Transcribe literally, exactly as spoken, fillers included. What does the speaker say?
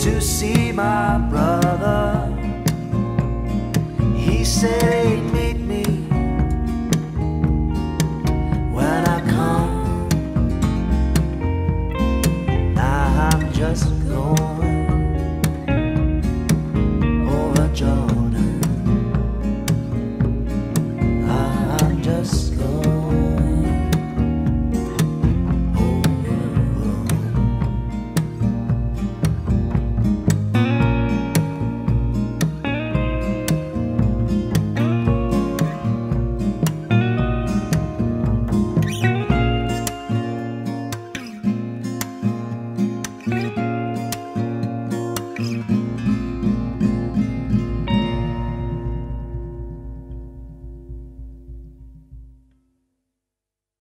to see my brother. He said he'd meet me when I come. Now I'm just going.